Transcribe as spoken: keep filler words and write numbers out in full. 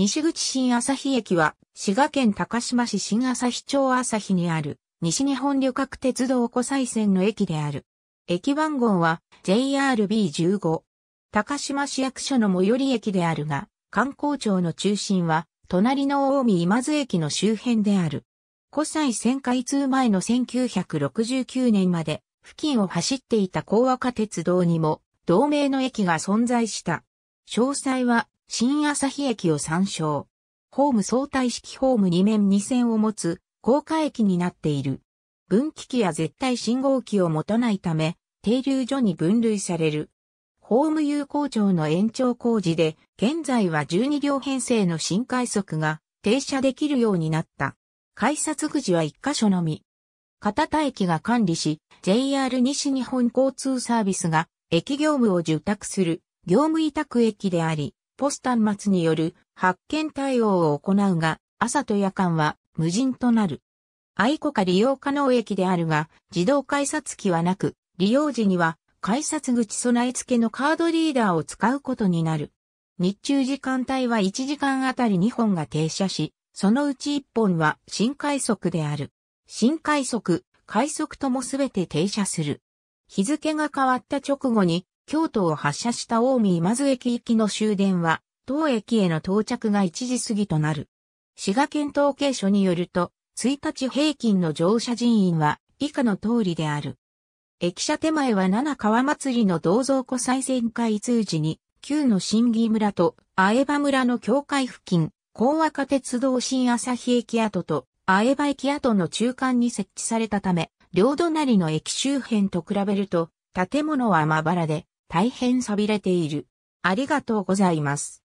西口新旭駅は、滋賀県高島市新旭町旭にある、西日本旅客鉄道湖西線の駅である。駅番号は ジェイアールビーじゅうご。高島市役所の最寄り駅であるが、官公庁の中心は、隣の近江今津駅の周辺である。湖西線開通前のせんきゅうひゃくろくじゅうきゅうねんまで、付近を走っていた興赤鉄道にも、同名の駅が存在した。詳細は、新旭駅を参照。ホーム相対式ホームに面に線を持つICOCA駅になっている。分岐器や絶対信号機を持たないため、停留所に分類される。ホーム有効庁の延長工事で、現在はじゅうにりょうへんせいの新快速が停車できるようになった。改札口はいっカ所のみ。片田駅が管理し、ジェイアール 西日本交通サービスが駅業務を受託する業務委託駅であり、ポス端末による発券対応を行うが、朝と夜間は無人となる。アイコカ利用可能駅であるが、自動改札機はなく、利用時には改札口備え付けのカードリーダーを使うことになる。日中時間帯はいちじかんあたりにほんが停車し、そのうちいっぽんは新快速である。新快速、快速ともすべて停車する。日付が変わった直後に、京都を発車した近江今津駅行きの終電は、当駅への到着がいちじ過ぎとなる。滋賀県統計所によると、いちにち平均の乗車人員は以下の通りである。駅舎手前は七川祭の銅像湖西線開通時に、旧の新木村と相葉村の境界付近、興赤鉄道新旭駅跡と相葉駅跡の中間に設置されたため、両隣の駅周辺と比べると、建物はまばらで、大変寂れている。ありがとうございます。